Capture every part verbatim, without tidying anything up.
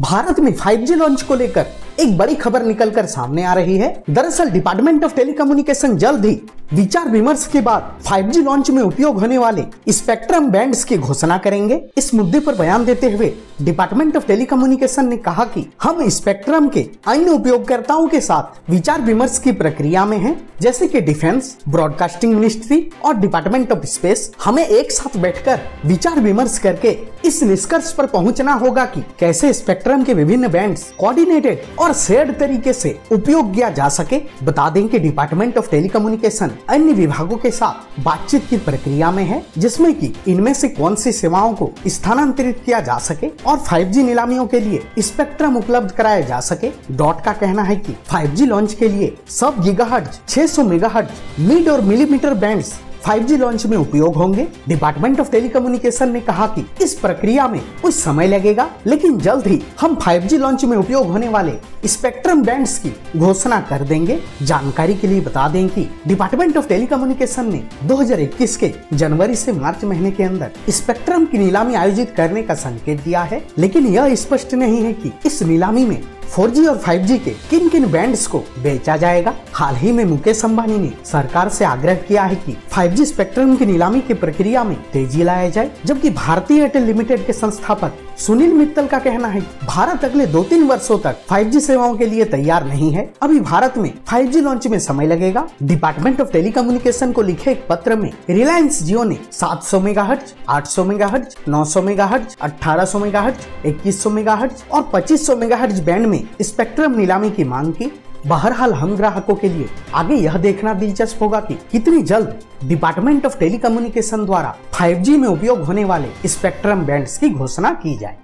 भारत में five G launch को लेकर एक बड़ी खबर निकलकर सामने आ रही है। दरअसल डिपार्टमेंट ऑफ टेलीकम्युनिकेशन जल्द ही विचार विमर्श के बाद फाइव जी लॉन्च में उपयोग होने वाले स्पेक्ट्रम बैंड्स की घोषणा करेंगे। इस मुद्दे पर बयान देते हुए डिपार्टमेंट ऑफ टेलीकम्युनिकेशन ने कहा कि हम स्पेक्ट्रम के अन्य उपयोगकर्ताओं के साथ विचार विमर्श की प्रक्रिया में हैं, जैसे कि डिफेंस ब्रॉडकास्टिंग मिनिस्ट्री और डिपार्टमेंट ऑफ स्पेस। हमें एक साथ बैठकर विचार विमर्श करके इस निष्कर्ष पर पहुंचना होगा कि कैसे स्पेक्ट्रम के विभिन्न बैंड्स कोऑर्डिनेटेड और शेयर्ड तरीके से उपयोग किया जा सके। बता दें कि डिपार्टमेंट ऑफ टेलीकम्युनिकेशन अन्य विभागों के साथ बातचीत की प्रक्रिया में है, जिसमें कि इनमें से कौन सी सेवाओं को स्थानांतरित किया जा सके और फाइव जी नीलामियों के लिए स्पेक्ट्रम उपलब्ध कराया जा सके। डॉट का कहना है कि फाइव जी लॉन्च के लिए सब गीगाहर्ट्ज, छह सौ मेगाहर्ट्ज, मिड और millimetre bands five G launch में उपयोग होंगे। डिपार्टमेंट ऑफ टेलीकम्युनिकेशन ने कहा कि इस प्रक्रिया में कुछ समय लगेगा, लेकिन जल्द ही हम फाइव जी लॉन्च में उपयोग होने वाले स्पेक्ट्रम बैंड्स की घोषणा कर देंगे। जानकारी के लिए बता दें कि डिपार्टमेंट ऑफ टेलीकम्युनिकेशन ने दो हज़ार इक्कीस के जनवरी से मार्च महीने के अंदर स्पेक्ट्रम की नीलामी आयोजित करने का संकेत दिया है, लेकिन यह स्पष्ट नहीं है कि इस नीलामी में फोर जी और फाइव जी के किन किन बैंड्स को बेचा जाएगा। हाल ही में मुकेश अंबानी ने सरकार से आग्रह किया है कि फाइव जी स्पेक्ट्रम की नीलामी की प्रक्रिया में तेजी लाया जाए, जबकि भारतीय एयरटेल लिमिटेड के संस्थापक सुनील मित्तल का कहना है कि भारत अगले दो तीन वर्षों तक फाइव जी सेवाओं के लिए तैयार नहीं है। अभी भारत में फाइव जी लॉन्च में समय लगेगा। डिपार्टमेंट ऑफ टेलीकम्युनिकेशन को लिखे एक पत्र में रिलायंस जियो ने सात सौ मेगाहर्ट्ज, आठ सौ मेगाहर्ट्ज, नौ सौ मेगाहर्ट्ज, अठारह सौ मेगाहर्ट्ज, इक्कीस सौ मेगाहर्ट्ज और पच्चीस सौ मेगाहर्ट्ज बैंड में स्पेक्ट्रम नीलामी की मांग की। बहरहाल हम ग्राहकों के लिए आगे यह देखना दिलचस्प होगा कि कितनी जल्द डिपार्टमेंट ऑफ टेलीकम्युनिकेशन द्वारा फाइव जी में उपयोग होने वाले स्पेक्ट्रम बैंड्स की घोषणा की जाए।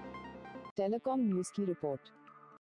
टेलीकॉम न्यूज की रिपोर्ट।